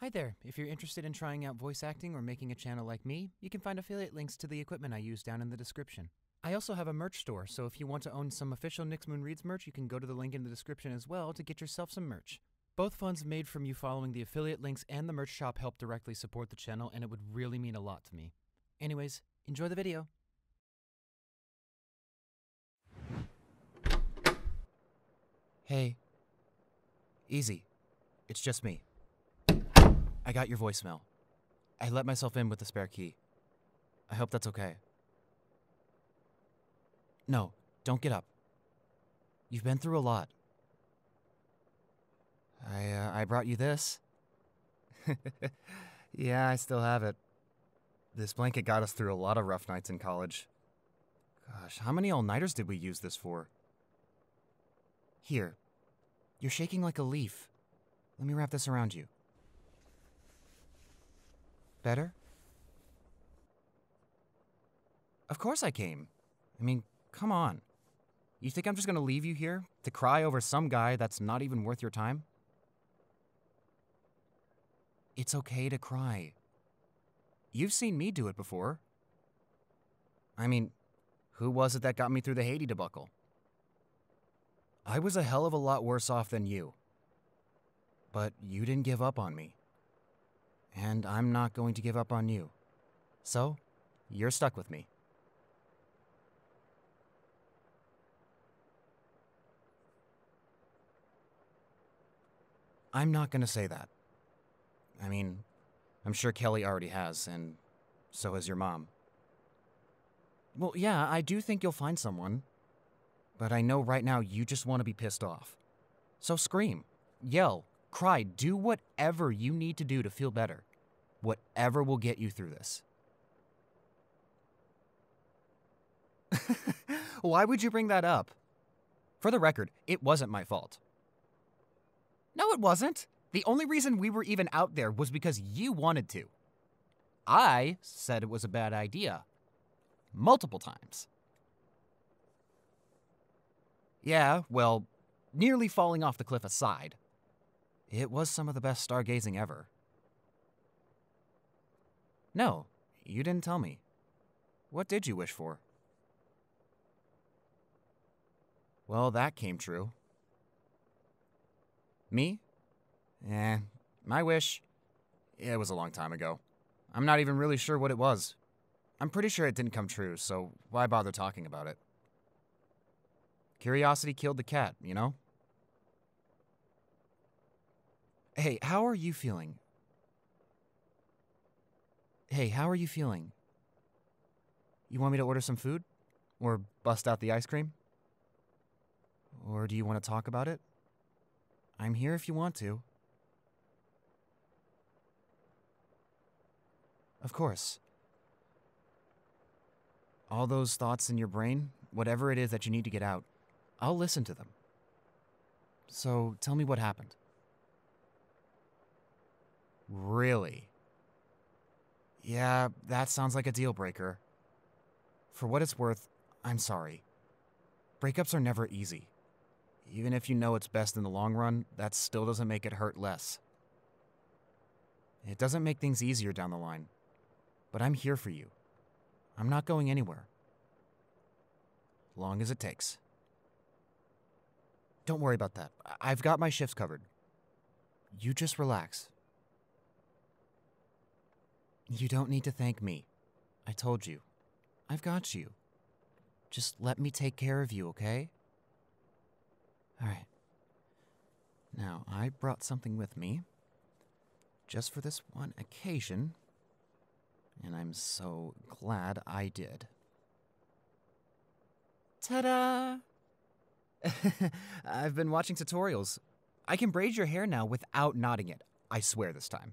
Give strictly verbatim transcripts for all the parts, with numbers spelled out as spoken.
Hi there! If you're interested in trying out voice acting or making a channel like me, you can find affiliate links to the equipment I use down in the description. I also have a merch store, so if you want to own some official NyxMoon Reads merch, you can go to the link in the description as well to get yourself some merch. Both funds made from you following the affiliate links and the merch shop help directly support the channel, and it would really mean a lot to me. Anyways, enjoy the video! Hey. Easy. It's just me. I got your voicemail. I let myself in with the spare key. I hope that's okay. No, don't get up. You've been through a lot. I, uh, I brought you this. Yeah, I still have it. This blanket got us through a lot of rough nights in college. Gosh, how many all-nighters did we use this for? Here. You're shaking like a leaf. Let me wrap this around you. Better? Of course I came. I mean, come on. You think I'm just gonna leave you here to cry over some guy that's not even worth your time? It's okay to cry. You've seen me do it before. I mean, who was it that got me through the Haiti debacle? I was a hell of a lot worse off than you. But you didn't give up on me. And I'm not going to give up on you. So, you're stuck with me. I'm not gonna say that. I mean, I'm sure Kelly already has, and so has your mom. Well, yeah, I do think you'll find someone. But I know right now you just want to be pissed off. So scream, yell, cry, do whatever you need to do to feel better. Whatever will get you through this. Why would you bring that up? For the record, it wasn't my fault. No, it wasn't. The only reason we were even out there was because you wanted to. I said it was a bad idea. Multiple times. Yeah, well, nearly falling off the cliff aside. It was some of the best stargazing ever. No, you didn't tell me. What did you wish for? Well, that came true. Me? Eh, my wish? It was a long time ago. I'm not even really sure what it was. I'm pretty sure it didn't come true, so why bother talking about it? Curiosity killed the cat, you know? Hey, how are you feeling? Hey, how are you feeling? You want me to order some food? Or bust out the ice cream? Or do you want to talk about it? I'm here if you want to. Of course. All those thoughts in your brain, whatever it is that you need to get out, I'll listen to them. So, tell me what happened. Really? Yeah, that sounds like a deal breaker. For what it's worth, I'm sorry. Breakups are never easy. Even if you know it's best in the long run, that still doesn't make it hurt less. It doesn't make things easier down the line. But I'm here for you. I'm not going anywhere. Long as it takes. Don't worry about that. I've got my shifts covered. You just relax. You don't need to thank me. I told you. I've got you. Just let me take care of you, okay? Alright. Now, I brought something with me. Just for this one occasion. And I'm so glad I did. Ta-da! I've been watching tutorials. I can braid your hair now without knotting it. I swear this time.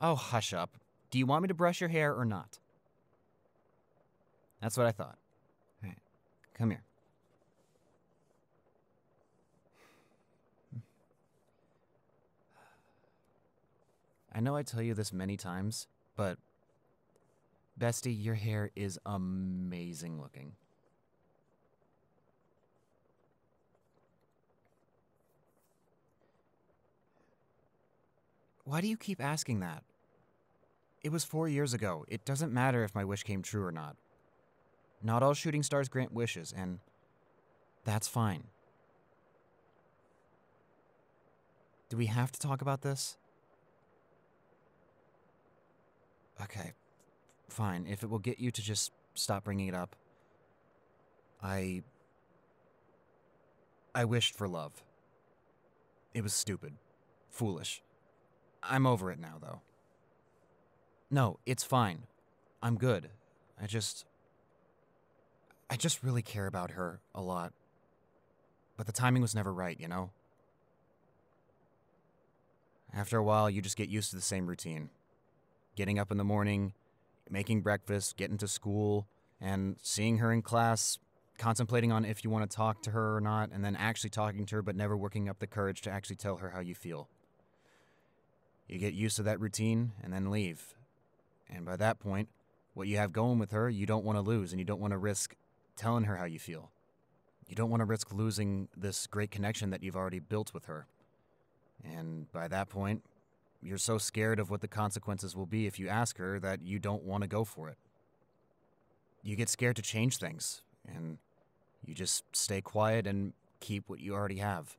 Oh, hush up. Do you want me to brush your hair or not? That's what I thought. All right, come here. I know I tell you this many times, but bestie, your hair is amazing looking. Why do you keep asking that? It was four years ago. It doesn't matter if my wish came true or not. Not all shooting stars grant wishes, and that's fine. Do we have to talk about this? Okay, fine. If it will get you to just stop bringing it up. I... I wished for love. It was stupid. Foolish. I'm over it now, though. No, it's fine. I'm good. I just... I just really care about her a lot. But the timing was never right, you know? After a while, you just get used to the same routine. Getting up in the morning, making breakfast, getting to school, and seeing her in class, contemplating on if you want to talk to her or not, and then actually talking to her but never working up the courage to actually tell her how you feel. You get used to that routine and then leave. And by that point, what you have going with her, you don't want to lose, and you don't want to risk telling her how you feel. You don't want to risk losing this great connection that you've already built with her. And by that point, you're so scared of what the consequences will be if you ask her that you don't want to go for it. You get scared to change things, and you just stay quiet and keep what you already have.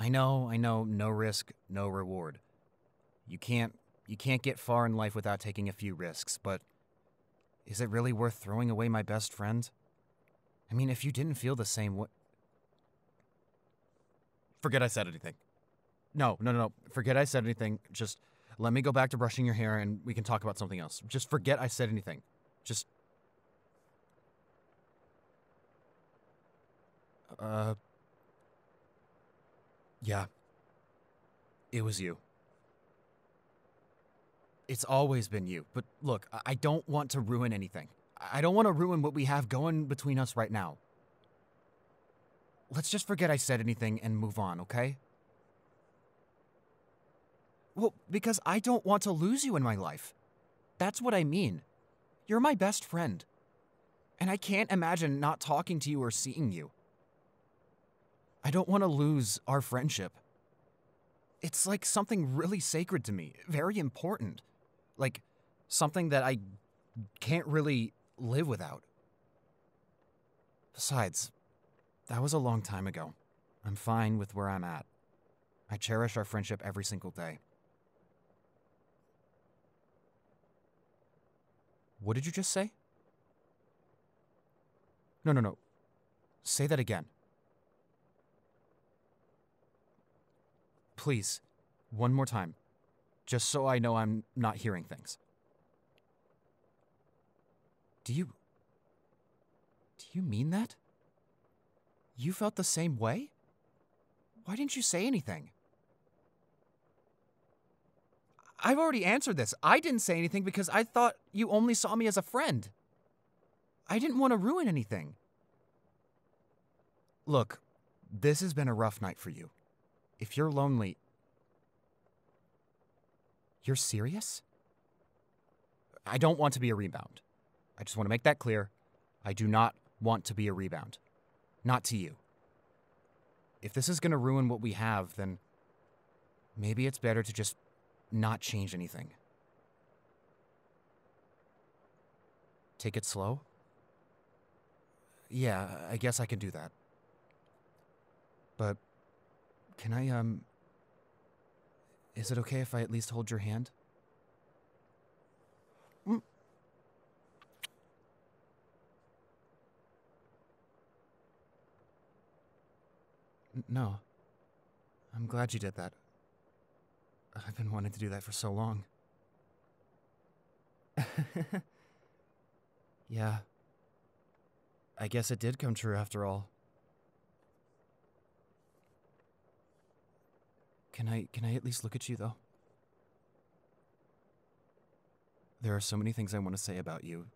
I know, I know, no risk, no reward. You can't, you can't get far in life without taking a few risks, but is it really worth throwing away my best friend? I mean, if you didn't feel the same way... Forget I said anything. No, no, no, no. Forget I said anything. Just let me go back to brushing your hair and we can talk about something else. Just forget I said anything. Just... Uh... Yeah. It was you. It's always been you. But look, I don't want to ruin anything. I don't want to ruin what we have going between us right now. Let's just forget I said anything and move on, okay? Well, because I don't want to lose you in my life. That's what I mean. You're my best friend. And I can't imagine not talking to you or seeing you. I don't want to lose our friendship. It's like something really sacred to me, very important. Like, something that I can't really live without. Besides... that was a long time ago. I'm fine with where I'm at. I cherish our friendship every single day. What did you just say? No, no, no. Say that again. Please, one more time, just so I know I'm not hearing things. Do you... do you mean that? You felt the same way? Why didn't you say anything? I've already answered this. I didn't say anything because I thought you only saw me as a friend. I didn't want to ruin anything. Look, this has been a rough night for you. If you're lonely... You're serious? I don't want to be a rebound. I just want to make that clear. I do not want to be a rebound. Not to you. If this is going to ruin what we have, then maybe it's better to just not change anything. Take it slow? Yeah, I guess I can do that. But can I, um... is it okay if I at least hold your hand? Mm. No. I'm glad you did that. I've been wanting to do that for so long. Yeah. I guess it did come true after all. Can I, can I at least look at you, though? There are so many things I want to say about you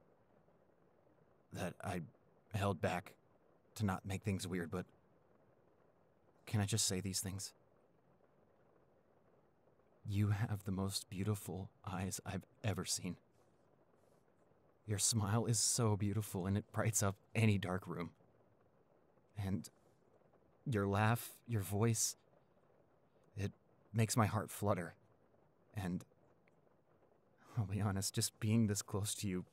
that I held back to not make things weird, but... can I just say these things? You have the most beautiful eyes I've ever seen. Your smile is so beautiful and it brights up any dark room. And your laugh, your voice, it makes my heart flutter. And I'll be honest, just being this close to you,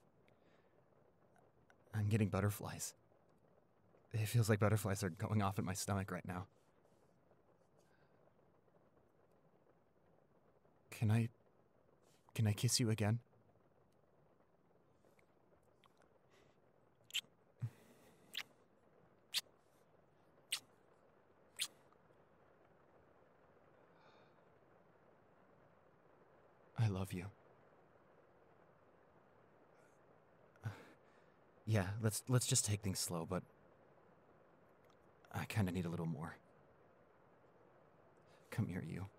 I'm getting butterflies. It feels like butterflies are going off in my stomach right now. Can I... can I kiss you again? I love you. Yeah, let's let's just take things slow, but I kind of need a little more. Come here, you.